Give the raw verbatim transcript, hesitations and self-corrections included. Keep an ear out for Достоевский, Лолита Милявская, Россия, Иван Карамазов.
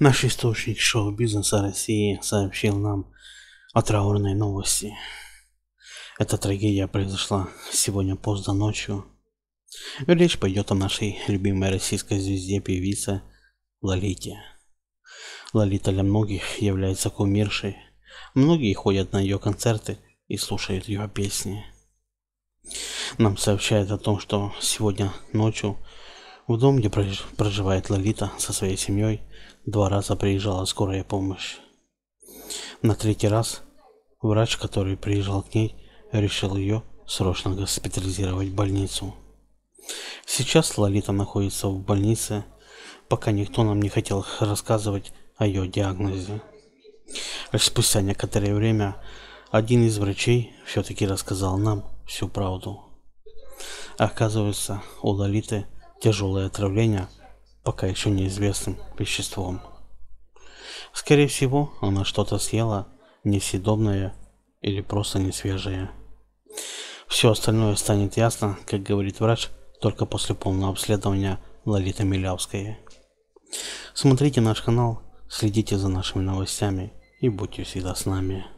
Наш источник шоу-бизнеса России сообщил нам о траурной новости. Эта трагедия произошла сегодня поздно ночью. Речь пойдет о нашей любимой российской звезде певице Лолите. Лолита для многих является кумиршей. Многие ходят на ее концерты и слушают ее песни. Нам сообщают о том, что сегодня ночью в дом, где проживает Лолита со своей семьей, два раза приезжала скорая помощь. На третий раз врач, который приезжал к ней, решил ее срочно госпитализировать в больницу. Сейчас Лолита находится в больнице, пока никто нам не хотел рассказывать о ее диагнозе. Лишь спустя некоторое время один из врачей все-таки рассказал нам всю правду. Оказывается, у Лолиты тяжелое отравление пока еще неизвестным веществом. Скорее всего, она что-то съела несъедобное или просто несвежее. Все остальное станет ясно, как говорит врач, только после полного обследования Лолиты Милявской. Смотрите наш канал, следите за нашими новостями и будьте всегда с нами.